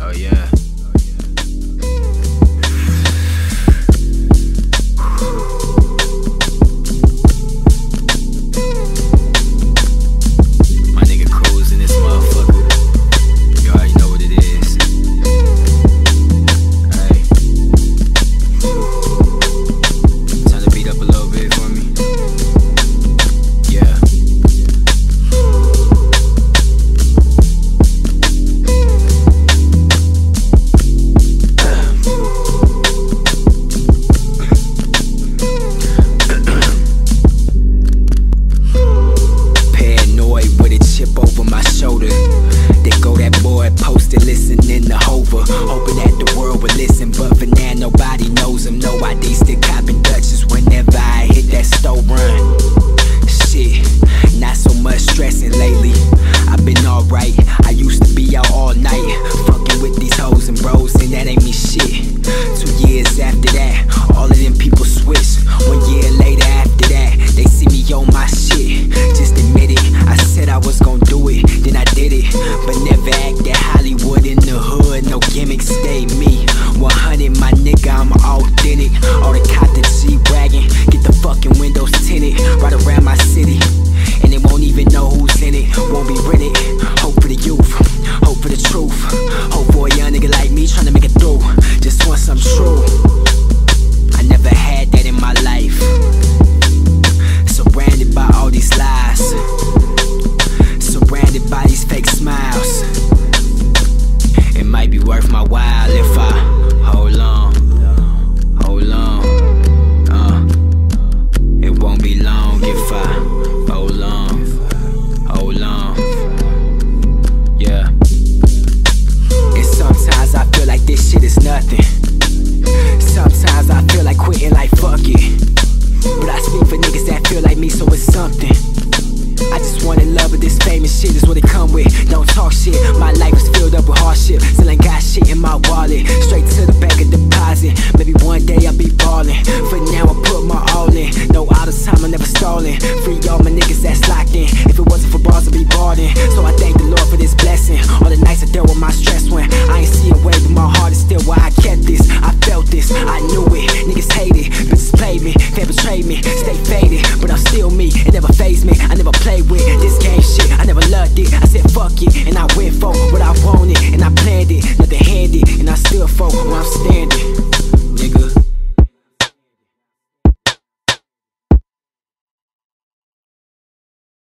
Oh yeah. Free all my niggas that's locked in. If it wasn't for bars, I'd be ballin'. So I thank the Lord for this blessing. All the nights I